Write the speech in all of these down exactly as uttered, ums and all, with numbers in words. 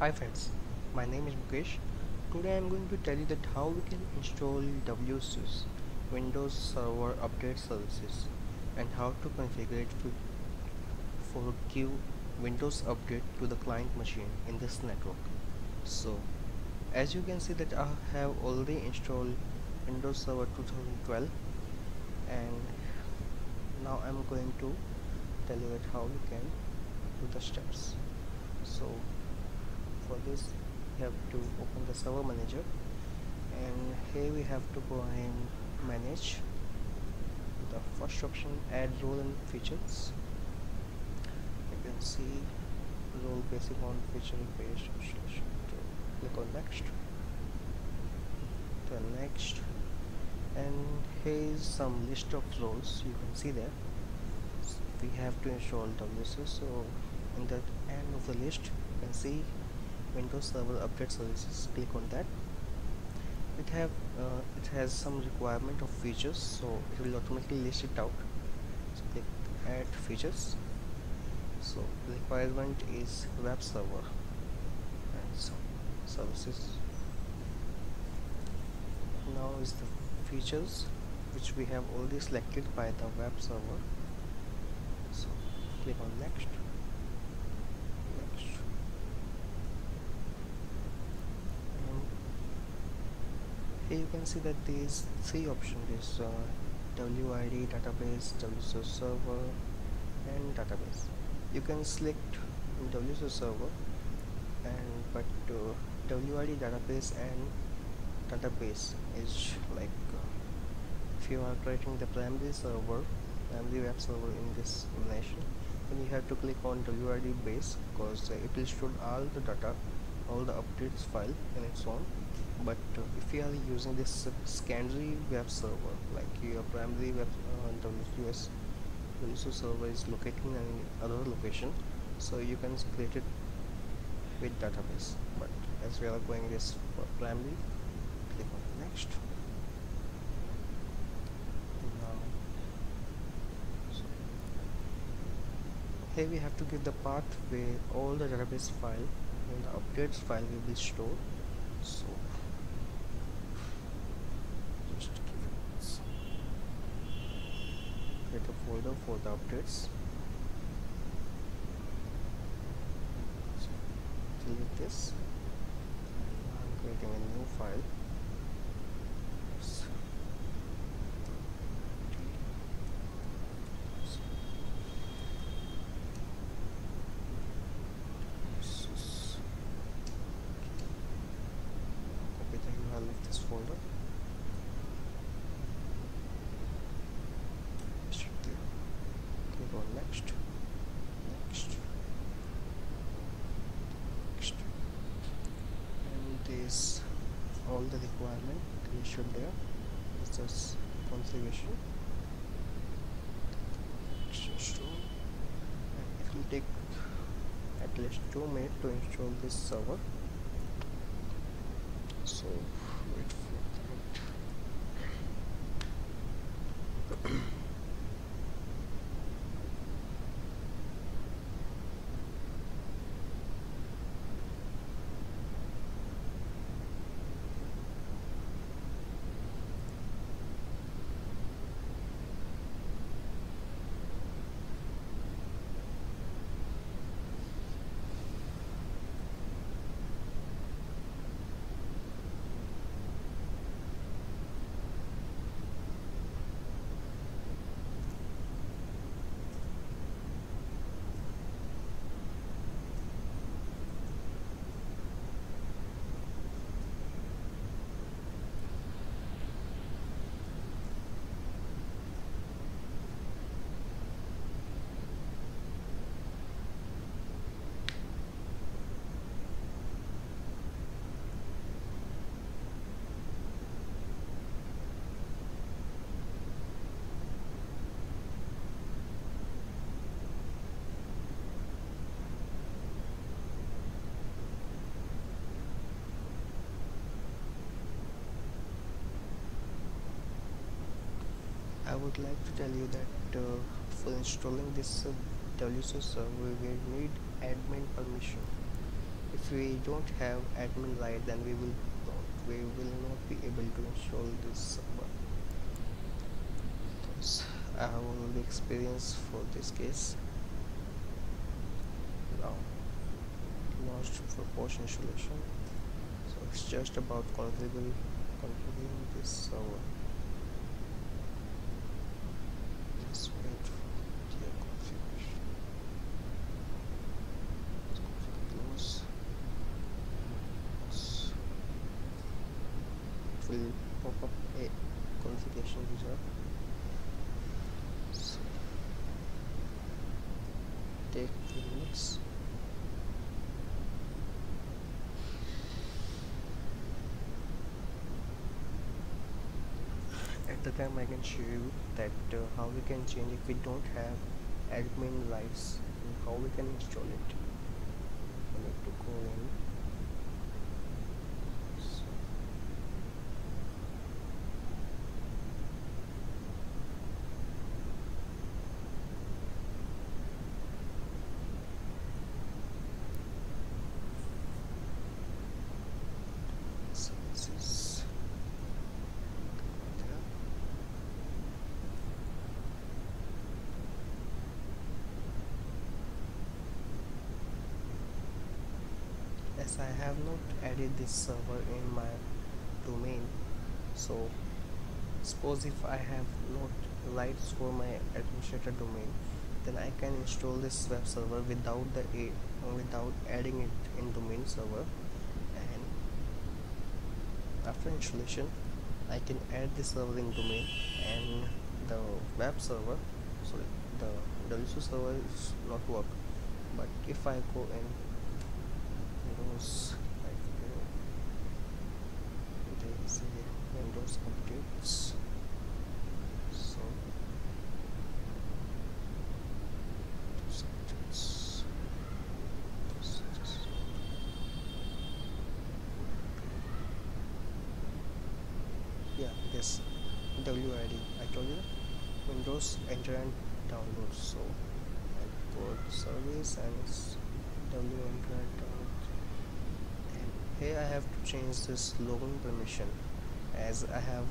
Hi friends, my name is Mukesh. Today I am going to tell you that how we can install W S Os, Windows Server Update Services, and how to configure it for queue Windows update to the client machine in this network. So, as you can see that I have already installed Windows Server twenty twelve, and now I am going to tell you that how you can do the steps. So, for this you have to open the server manager, and here we have to go and manage. The first option, add role and features. You can see role basic on feature page. Click on next, then next, and here is some list of roles. You can see there we have to install W S O. So in the end of the list you can see Windows Server Update Services. Click on that. It have uh, it has some requirement of features, so it will automatically list it out. So click add features. So the requirement is web server and some services. Now is the features which we have already selected by the web server. So click on next. Here you can see that these three options is uh, W I D, database, W S O server, and database. You can select W S O server, and but uh, W I D, database, and database is like uh, if you are creating the primary server, primary web server in this nation, then you have to click on W I D base, because uh, it will store all the data, all the updates file and its own. But uh, if you are using this uh, secondary web server, like your primary web uh, W S O W S O server is located in another location, so you can split it with database. But as we are going this for primary, click on next. Now, so here we have to give the path where all the database file and the updates file will be stored. So just create a folder for the updates. So delete this. I'm creating a new file. So, this folder should be. Click on next, next, next, and this all the requirement creation there. This is configuration. It will take at least two minutes to install this server. So wait for that. I would like to tell you that uh, for installing this uh, W S O server we will need admin permission. If if we don't have admin right, then we will not, we will not be able to install this server. Thus, I have already experience for this case. Now, launch for post installation. So it's just about configuring configuring this server. Just wait for the configuration. Let's configure close. It will pop up a configuration user. So take the next. The time I can show you that uh, how we can change if we don't have admin rights and how we can install it. I need to go in. So, so this is I have not added this server in my domain, so suppose if I have not rights for my administrator domain, then I can install this web server without the a without adding it in domain server, and after installation I can add this server in domain, and the web server, sorry, the W S O server is not work. But if I go in Windows, like uh, there is a Windows updates. So, Windows updates. Windows updates. Yeah, this W I D. I told you Windows enter and download. So, I go to service and it's W I D. Here I have to change this login permission, as I have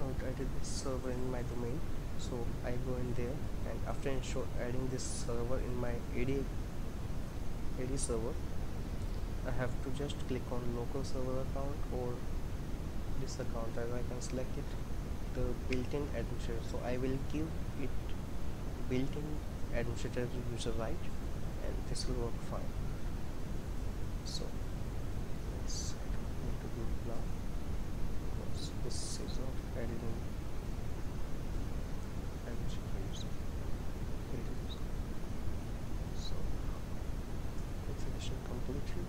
not added this server in my domain. So I go in there, and after adding this server in my A D A D server, I have to just click on local server account or this account, as I can select it, the built-in administrator. So I will give it built-in administrator user right, and this will work fine. So this is not added in administrators. So configuration completed.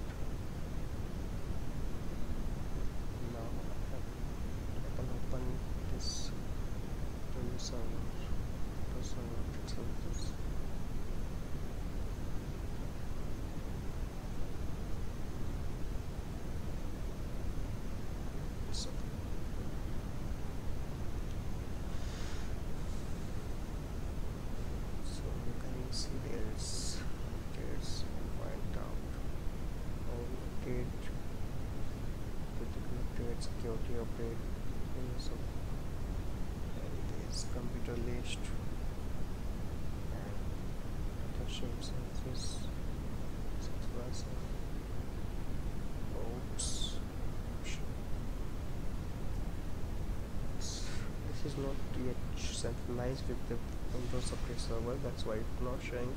Now I can open this new server, new server services. Security update, so, and this computer list and the ship service service oops this is not yet synchronized with the Windows update server, that's why it's not showing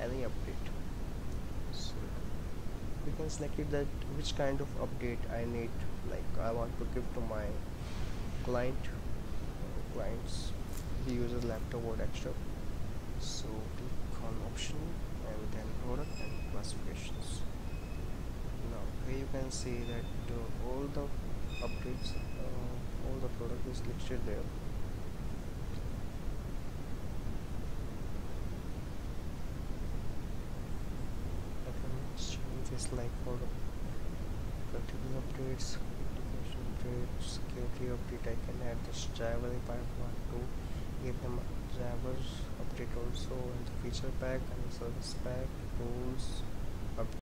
any update. So we can select it that which kind of update I need, like I want to give to my client uh, clients the user laptop or desktop. So click on option and then product and classifications. Now here you can see that uh, all the updates, uh, all the product is listed there. It's like for particular updates, application updates, security update, I can add this driver if I want to give them a driver update also, and the feature pack and service pack, tools, update.